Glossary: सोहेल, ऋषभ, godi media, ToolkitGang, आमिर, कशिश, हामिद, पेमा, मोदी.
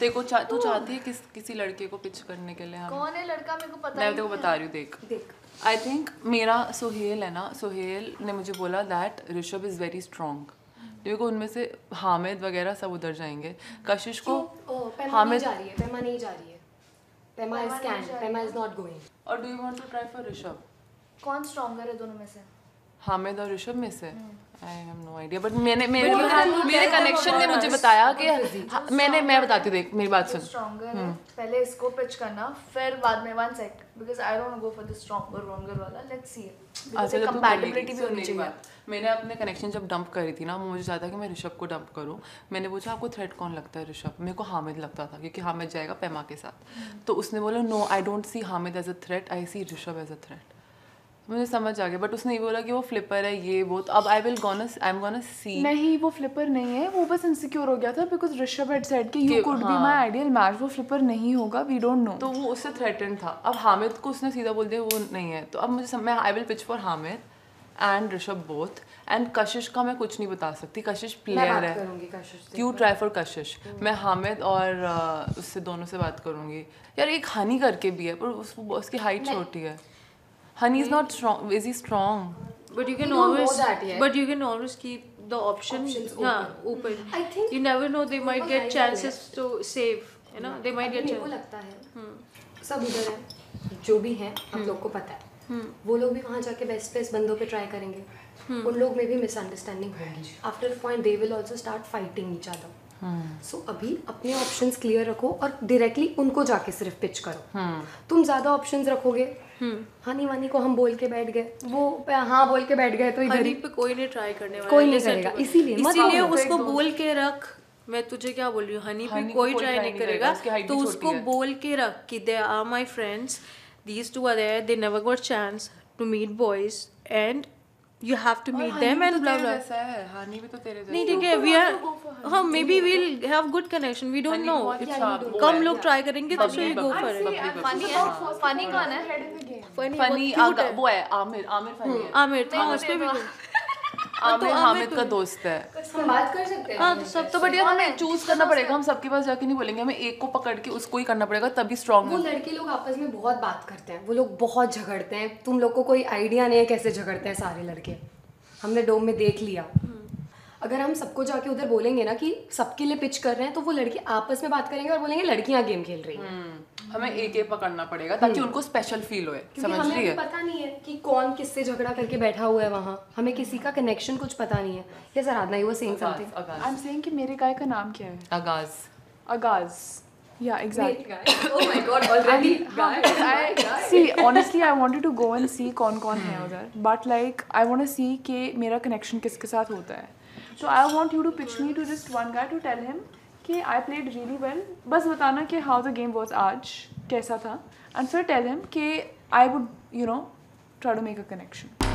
देखो तू चाहती है किसी लड़के को पिच करने के लिए? कौन है लड़का मेरे को पता नहीं, मैं तेरे को बता रही हूँ। देख आई थिंक मेरा सोहेल है ना, सोहेल ने मुझे बोला that ऋषभ is very strong. देखो उनमें से हामिद वगैरह सब उधर जाएंगे। कशिश को हामिद जा रही है, पेमा नहीं जा रही है। पेमा is can, पेमा is not going. और do you want to try for ऋषभ? कौन स्ट्रॉन्गर है दोनों में से, हामिद और ऋषभ में से? I have no idea, but मैंने मेरे कनेक्शन ने मुझे बताया कि मैं बताती हूँ। देख मेरी बात सुन, स्ट्रॉन्गर पहले इसको पिच करना, फिर बाद में one sec, because I don't go for the stronger wronger वाला। Let's see it, because compatibility भी होनी चाहिए। मैंने अपने कनेक्शन जब डंप करी थी ना, मुझे चाहता कि मैं ऋषभ को डंप करूँ। मैंने पूछा आपको थ्रेट कौन लगता है? ऋषभ। मेरे को हामिद लगता था क्योंकि हामिद जाएगा पेमा के साथ। तो उसने बोला no I don't see हामिद as a threat, I see ऋषभ as a threat. मुझे समझ आ गया, बट उसने ये बोला कि वो फ्लिपर है ये वो। अब आई एम गोना सी। नहीं वो फ्लिपर नहीं है, वो बस इनसिक्योर हो गया था बिकॉज ऋषभ हैड सेड कि you could be my ideal match. वो फ्लिपर नहीं होगा, वी डोंट नो। तो वो उससे थ्रेटन था। अब हामिद को उसने सीधा बोल दिया वो नहीं है। तो अब मुझे समझ, I will pitch for हामिद and ऋषभ both. And कशिश का मैं कुछ नहीं बता सकती, कशिश प्लेयर है। यू ट्राई फॉर कशिश। मैं हामिद और उससे दोनों से बात करूँगी। यार एक हनी करके भी है पर उसकी हाइट छोटी है। Honey is not strong. Is he strong? But you can always. That, yeah. But you can always keep the options open. I think you never know, they might get chances to save. You know, they might get chances. मेरे को लगता है सब उधर हैं, जो भी हैं हम लोग को पता है। वो लोग भी वहाँ जाके best बंदों पे try करेंगे। उन लोग में भी misunderstanding होगी। After a point they will also start fighting each other. सो अभी अपने ऑप्शंस क्लियर रखो और डायरेक्टली उनको जाके सिर्फ पिच करो। तुम ज्यादा ऑप्शंस रखोगे। हनी वानी को हम बोल के बैठ गए, वो हाँ बोल के बैठ गए तो इधर ही पे कोई नहीं ट्राई करने वाला, कोई नहीं करेगा। इसीलिए उसको बोल के रख। मैं तुझे क्या बोल रही हूँ, हनी पे कोई ट्राई नहीं करेगा, तो उसको बोल के रख कि they are my friends, these two are there, they never got chance to meet boys and You have to meet them and blah blah. Hani भी तो तेरे जैसा है। नहीं ठीक है, we are हाँ maybe we'll have good connection. We don't know. कम लोग try करेंगे तो so you go for it. Funny है, funny कौन है? Funny वो है आमिर, आमिर funny है। आमिर हाँ उसपे भी आमिर हामिद का दोस्त है। हम बात कर सकते हैं। हाँ सब तो बढ़िया, हमें चूज करना पड़ेगा। हम सबके पास जाके नहीं बोलेंगे, हमें एक को पकड़ के उसको ही करना पड़ेगा तभी स्ट्रॉन्ग। वो लड़के लोग आपस में बहुत बात करते हैं, वो लोग बहुत झगड़ते हैं। तुम लोग को कोई आइडिया नहीं है कैसे झगड़ते हैं सारे लड़के, हमने डोम में देख लिया। अगर हम सबको जाके उधर बोलेंगे ना कि सबके लिए पिच कर रहे हैं, तो वो लड़के आपस में बात करेंगे और बोलेंगे लड़कियां गेम खेल रही हैं। हमें एक एक पकड़ना पड़ेगा ताकि उनको स्पेशल फील होए। समझ रही है? पता नहीं है कि कौन किससे झगड़ा करके बैठा हुआ है वहाँ, हमें किसी का कनेक्शन कुछ पता नहीं है। Yes Aradhana, you were saying something. I am saying कि मेरे गाय का नाम क्या है? आगाज। आगाज Yeah, exactly. Oh my God! Already, guys. See, honestly, I wanted to go and see कौन-कौन है उधर, but like, I want to see कि मेरा connection किसके साथ होता है. So I want you to pitch me to just one guy to tell him कि I played really well. बस बताना कि how the game was आज, कैसा था, and फिर tell him कि I would, you know, try to make a connection.